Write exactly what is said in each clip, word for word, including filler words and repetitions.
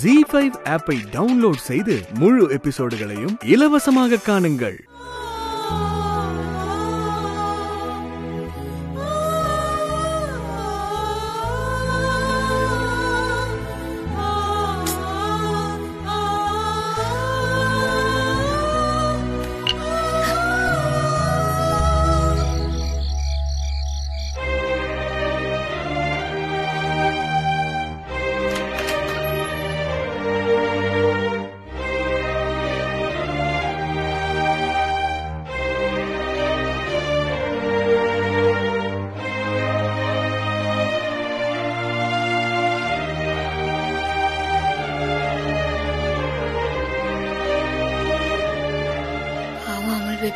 Zee five app-ஐ download செய்து முழு எபிசோடுகளையும் இலவசமாக காணுங்கள்.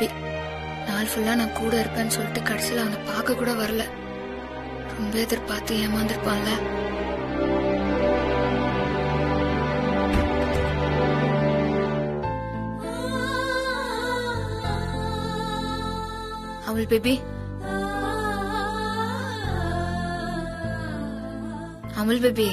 Baby, நாள் ஃபுல்லா நான் கூட இருப்பேன்னு சொல்லிட்டு கடைசில அவனை பார்க்க கூட வரல. ரொம்ப எதிர்பார்த்து ஏமாந்துருப்பான்ல. அவள் baby Amul baby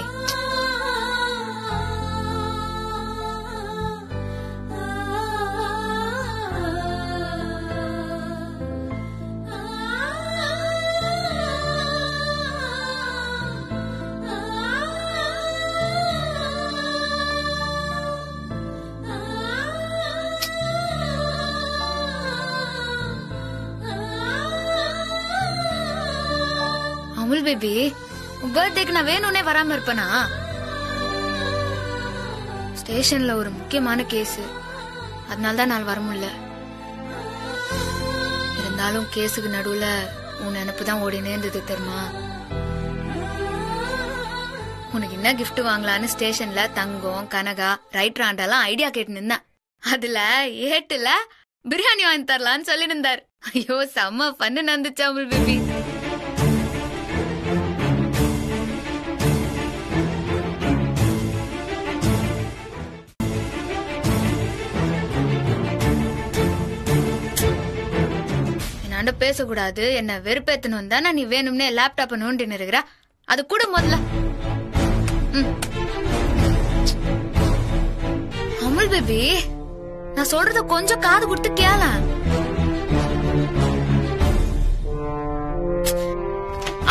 Amul baby, உன் பர்த்டேக்கு நான் வேணும்னே வராம இருப்பனா? ஸ்டேஷன்ல ஒரு முக்கியமான கேஸ், அதனால தான் நான் வர முடியல. இருந்தாலும் கேஸுக்கு நடுவுல உன் நினைப்பு தான் ஓடினே இருந்தது தெரியுமா? உனக்கு என்ன கிஃப்ட் வாங்கலான்னு ஸ்டேஷன்ல தங்கம், கனகா, ரைட் ராண்டாலாம் ஐடியா கேட்டு நின்னேன். அதுல ஏட்டுல பிரியாணி வாங்கி தரலான்னு சொல்லி நின்றார். ஐயோ, செம்ம பண்ணு நடந்துச்சு அமுல் பேபி. பேசக்கூடாது, என்ன வெறுப்பேத்தணும் தானே நீ வேணும்னே லேப்டாப் நோண்டின்னு இருக்கிற. அது கூட முதல்ல அமுல் பேபி, நான் சொல்றத கொஞ்சம் காது கொடுத்து கேள.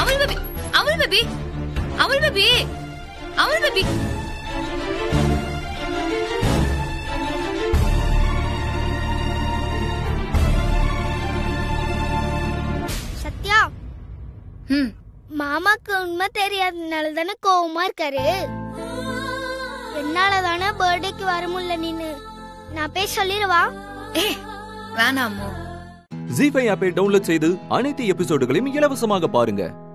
Amul baby Amul baby Amul baby Amul baby மாமாக்கு உண்மை தெரியாதனால தானே கோவமா இருக்காரு. என்னாலதானே பர்த்டேக்கு வர முடியல. நீனு நான் பேர் சொல்லிடுவா வேணாமோ? ஜீ ஃபைவ் ஆப்பை டவுன்லோட் செய்து அனைத்து எபிசோடுகளையும் இலவசமாக பாருங்க.